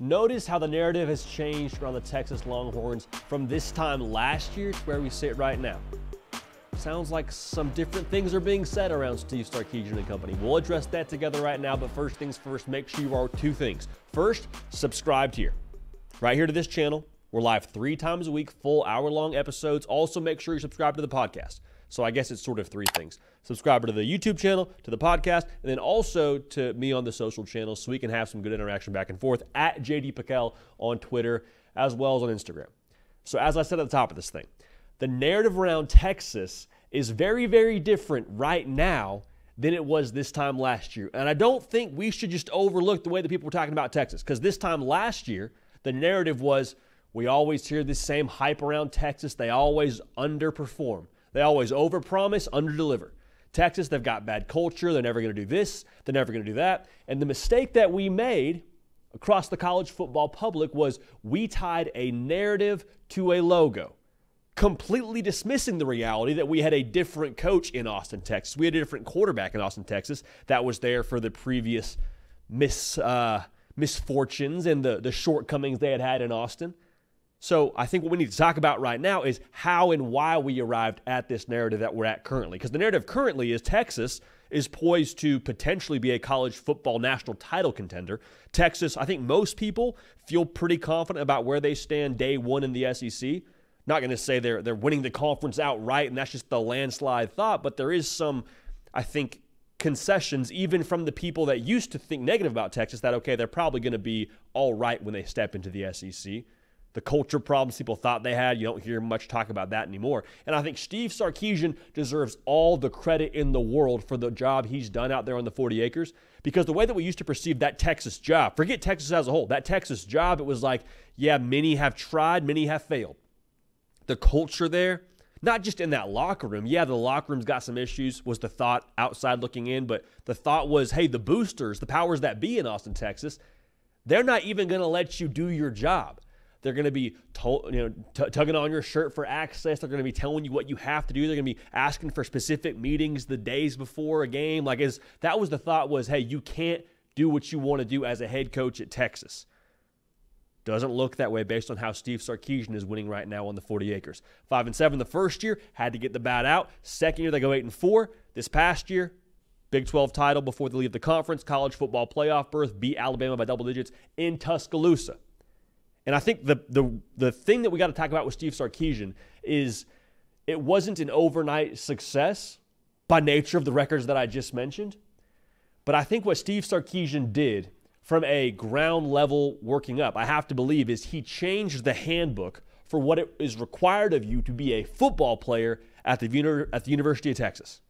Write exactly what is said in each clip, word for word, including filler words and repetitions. Notice how the narrative has changed around the Texas Longhorns from this time last year to where we sit right now. Sounds like some different things are being said around Steve Sarkisian and company. We'll address that together right now, but first things first, make sure you are two things. First, subscribed here, right here to this channel. We're live three times a week, full hour-long episodes. Also, make sure you subscribe to the podcast. So I guess it's sort of three things. Subscribe to the YouTube channel, to the podcast, and then also to me on the social channels so we can have some good interaction back and forth at J D. Pickell on Twitter as well as on Instagram. So as I said at the top of this thing, the narrative around Texas is very, very different right now than it was this time last year. And I don't think we should just overlook the way that people were talking about Texas, because this time last year, the narrative was, we always hear this same hype around Texas. They always underperform. They always overpromise, underdeliver. Texas, they've got bad culture. They're never going to do this. They're never going to do that. And the mistake that we made across the college football public was we tied a narrative to a logo, completely dismissing the reality that we had a different coach in Austin, Texas. We had a different quarterback in Austin, Texas that was there for the previous mis, uh, misfortunes and the, the shortcomings they had had in Austin. So I think what we need to talk about right now is how and why we arrived at this narrative that we're at currently. Because the narrative currently is Texas is poised to potentially be a college football national title contender. Texas, I think most people feel pretty confident about where they stand day one in the S E C. Not going to say they're, they're winning the conference outright, and that's just the landslide thought, but there is some, I think, concessions even from the people that used to think negative about Texas that, okay, they're probably going to be all right when they step into the S E C. The culture problems people thought they had, you don't hear much talk about that anymore. And I think Steve Sarkisian deserves all the credit in the world for the job he's done out there on the forty acres, because the way that we used to perceive that Texas job, forget Texas as a whole, that Texas job, it was like, yeah, many have tried, many have failed. The culture there, not just in that locker room. Yeah, the locker room's got some issues, was the thought outside looking in, but the thought was, hey, the boosters, the powers that be in Austin, Texas, they're not even going to let you do your job. They're going to be told, you know, tugging on your shirt for access. They're going to be telling you what you have to do. They're going to be asking for specific meetings the days before a game. Like, is that was the thought was, hey, you can't do what you want to do as a head coach at Texas. Doesn't look that way based on how Steve Sarkisian is winning right now on the forty acres. Five and seven the first year, had to get the bat out. Second year, they go eight and four. This past year, Big twelve title before they leave the conference, college football playoff berth, beat Alabama by double digits in Tuscaloosa. And I think the the the thing that we got to talk about with Steve Sarkisian is it wasn't an overnight success by nature of the records that I just mentioned. But I think what Steve Sarkisian did from a ground level working up, I have to believe, is he changed the handbook for what it is required of you to be a football player at the at the University of Texas.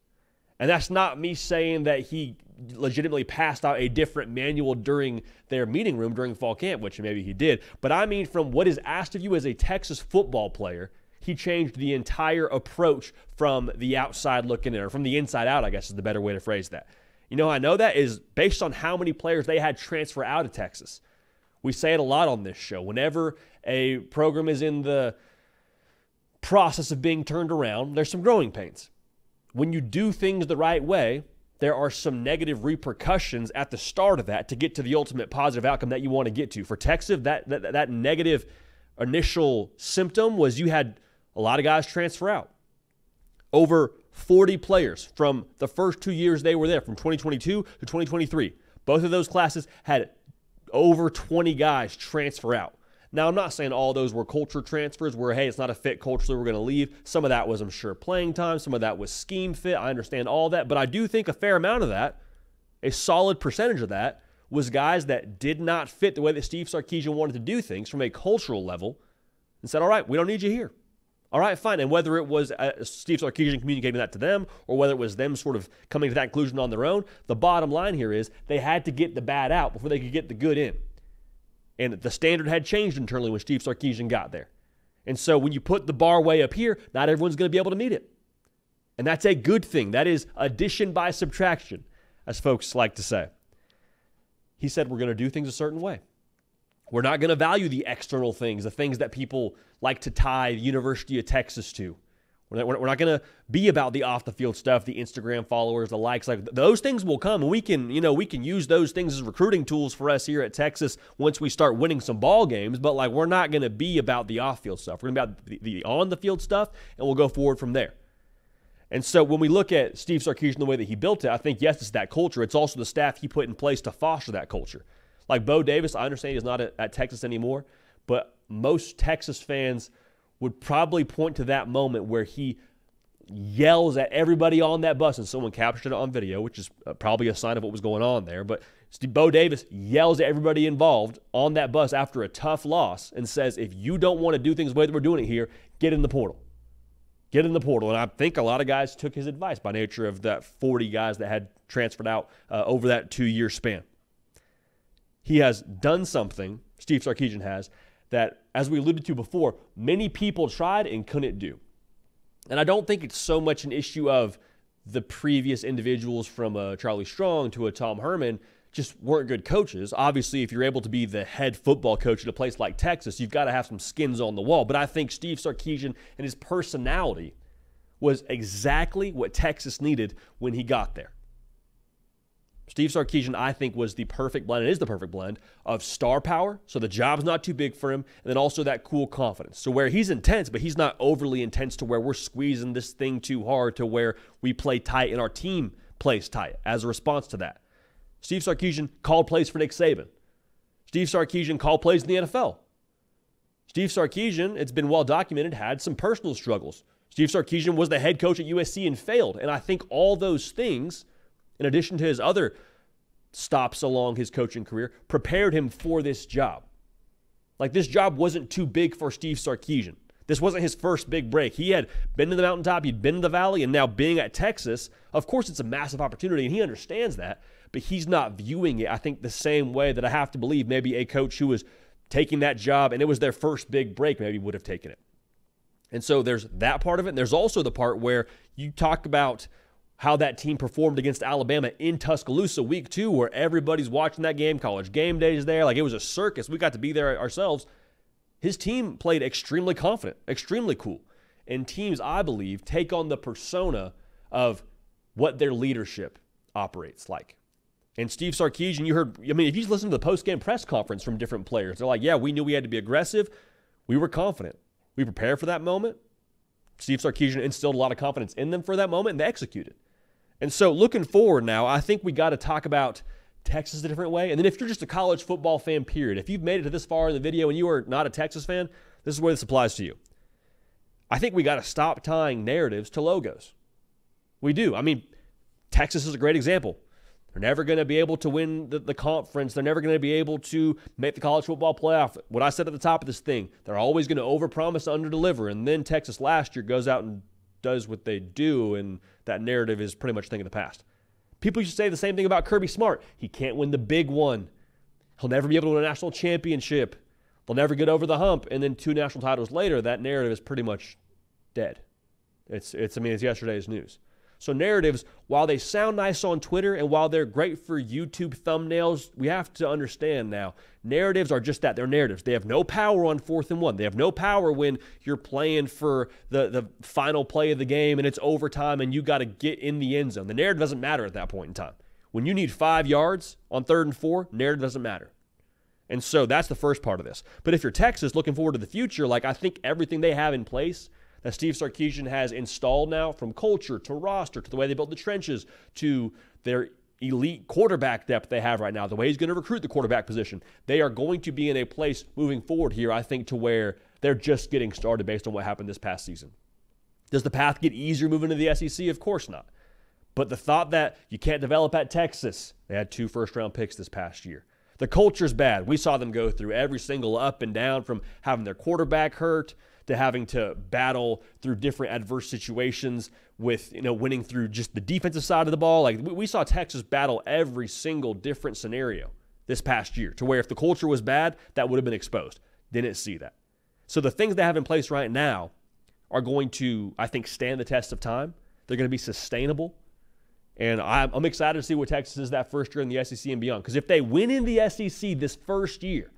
And that's not me saying that he legitimately passed out a different manual during their meeting room during fall camp, which maybe he did. But I mean, from what is asked of you as a Texas football player, he changed the entire approach from the outside looking in, or from the inside out, I guess is the better way to phrase that. You know, I know that is based on how many players they had transfer out of Texas. We say it a lot on this show. Whenever a program is in the process of being turned around, there's some growing pains. When you do things the right way, there are some negative repercussions at the start of that to get to the ultimate positive outcome that you want to get to. For Texas, that, that, that negative initial symptom was you had a lot of guys transfer out. Over forty players from the first two years they were there, from twenty twenty-two to twenty twenty-three. Both of those classes had over twenty guys transfer out. Now, I'm not saying all those were culture transfers where, hey, it's not a fit culturally, we're going to leave. Some of that was, I'm sure, playing time. Some of that was scheme fit. I understand all that. But I do think a fair amount of that, a solid percentage of that, was guys that did not fit the way that Steve Sarkisian wanted to do things from a cultural level and said, all right, we don't need you here. All right, fine. And whether it was uh, Steve Sarkisian communicating that to them or whether it was them sort of coming to that conclusion on their own, the bottom line here is they had to get the bad out before they could get the good in. And the standard had changed internally when Steve Sarkisian got there. And so when you put the bar way up here, not everyone's going to be able to meet it. And that's a good thing. That is addition by subtraction, as folks like to say. He said, we're going to do things a certain way. We're not going to value the external things, the things that people like to tie the University of Texas to. We're not, we're not going to be about the off-the-field stuff, the Instagram followers, the likes. Like those things will come, and we can, you know, we can use those things as recruiting tools for us here at Texas once we start winning some ball games. But like, we're not going to be about the off-field stuff. We're going to be about the, the on-the-field stuff, and we'll go forward from there. And so when we look at Steve Sarkisian, the way that he built it, I think, yes, it's that culture. It's also the staff he put in place to foster that culture. Like Bo Davis, I understand he's not at, at Texas anymore, but most Texas fans would probably point to that moment where he yells at everybody on that bus, and someone captured it on video, which is probably a sign of what was going on there. But Bo Davis yells at everybody involved on that bus after a tough loss and says, if you don't want to do things the way that we're doing it here, get in the portal. Get in the portal. And I think a lot of guys took his advice by nature of that forty guys that had transferred out uh, over that two-year span. He has done something, Steve Sarkisian has, that, as we alluded to before, many people tried and couldn't do. And I don't think it's so much an issue of the previous individuals from a Charlie Strong to a Tom Herman just weren't good coaches. Obviously, if you're able to be the head football coach at a place like Texas, you've got to have some skins on the wall. But I think Steve Sarkisian and his personality was exactly what Texas needed when he got there. Steve Sarkisian, I think, was the perfect blend, and is the perfect blend, of star power, so the job's not too big for him, and then also that cool confidence. So where he's intense, but he's not overly intense to where we're squeezing this thing too hard to where we play tight and our team plays tight as a response to that. Steve Sarkisian called plays for Nick Saban. Steve Sarkisian called plays in the N F L. Steve Sarkisian, it's been well documented, had some personal struggles. Steve Sarkisian was the head coach at U S C and failed, and I think all those things, in addition to his other stops along his coaching career, prepared him for this job. Like, this job wasn't too big for Steve Sarkisian. This wasn't his first big break. He had been to the mountaintop, he'd been to the valley, and now being at Texas, of course it's a massive opportunity, and he understands that, but he's not viewing it, I think, the same way that I have to believe maybe a coach who was taking that job and it was their first big break maybe would have taken it. And so there's that part of it, and there's also the part where you talk about how that team performed against Alabama in Tuscaloosa week two, where everybody's watching that game. College game day is there. Like, it was a circus. We got to be there ourselves. His team played extremely confident, extremely cool. And teams, I believe, take on the persona of what their leadership operates like. And Steve Sarkisian, you heard, I mean, if you listen to the post-game press conference from different players, they're like, yeah, we knew we had to be aggressive. We were confident. We prepared for that moment. Steve Sarkisian instilled a lot of confidence in them for that moment, and they executed. And so looking forward now, I think we got to talk about Texas a different way. And then if you're just a college football fan, period, if you've made it to this far in the video and you are not a Texas fan, this is where this applies to you. I think we got to stop tying narratives to logos. We do. I mean, Texas is a great example. They're never going to be able to win the, the conference. They're never going to be able to make the college football playoff. What I said at the top of this thing, they're always going to overpromise, underdeliver. And then Texas last year goes out and does what they do, and that narrative is pretty much a thing of the past. People used to say the same thing about Kirby Smart. He can't win the big one. He'll never be able to win a national championship. They'll never get over the hump. And then two national titles later, that narrative is pretty much dead. It's, it's I mean, it's yesterday's news. So narratives, while they sound nice on Twitter and while they're great for YouTube thumbnails, we have to understand now, narratives are just that. They're narratives. They have no power on fourth and one. They have no power when you're playing for the, the final play of the game and it's overtime and you got to get in the end zone. The narrative doesn't matter at that point in time. When you need five yards on third and four, narrative doesn't matter. And so that's the first part of this. But if you're Texas looking forward to the future, like, I think everything they have in place that Steve Sarkisian has installed now, from culture to roster to the way they built the trenches to their elite quarterback depth they have right now, the way he's going to recruit the quarterback position, they are going to be in a place moving forward here, I think, to where they're just getting started based on what happened this past season. Does the path get easier moving to the S E C? Of course not. But the thought that you can't develop at Texas, they had two first-round picks this past year. The culture's bad. We saw them go through every single up and down, from having their quarterback hurt to having to battle through different adverse situations with, you know, winning through just the defensive side of the ball. Like, we saw Texas battle every single different scenario this past year to where if the culture was bad, that would have been exposed. Didn't see that. So the things they have in place right now are going to, I think, stand the test of time. They're going to be sustainable. And I'm, I'm excited to see what Texas is that first year in the S E C and beyond. Because if they win in the S E C this first year,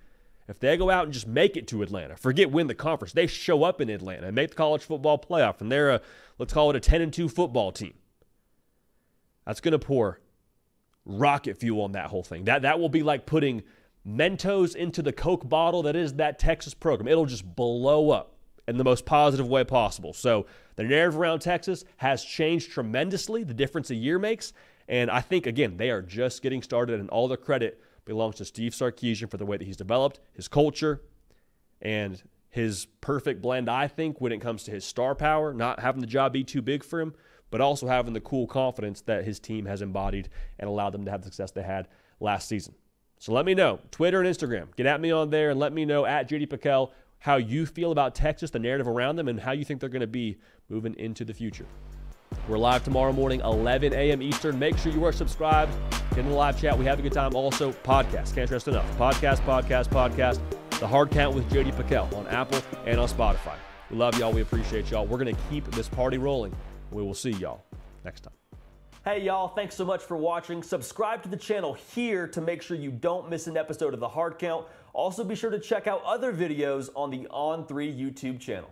If they go out and just make it to Atlanta, forget win the conference, they show up in Atlanta and make the college football playoff, and they're a, let's call it a ten and two football team. That's going to pour rocket fuel on that whole thing. That, that will be like putting Mentos into the Coke bottle that is that Texas program. It'll just blow up in the most positive way possible. So the narrative around Texas has changed tremendously. The difference a year makes. And I think, again, they are just getting started, and all the credit belongs to Steve Sarkisian for the way that he's developed his culture and his perfect blend, I think, when it comes to his star power, not having the job be too big for him, but also having the cool confidence that his team has embodied and allowed them to have the success they had last season. So let me know. Twitter and Instagram. Get at me on there and let me know, at J D Pickell, how you feel about Texas, the narrative around them, and how you think they're going to be moving into the future. We're live tomorrow morning, eleven a m Eastern. Make sure you are subscribed. Get in the live chat. We have a good time. Also, podcast. Can't stress enough. Podcast, podcast, podcast. The Hard Count with J D Pickell on Apple and on Spotify. We love y'all. We appreciate y'all. We're going to keep this party rolling. We will see y'all next time. Hey, y'all. Thanks so much for watching. Subscribe to the channel here to make sure you don't miss an episode of The Hard Count. Also, be sure to check out other videos on the On three YouTube channel.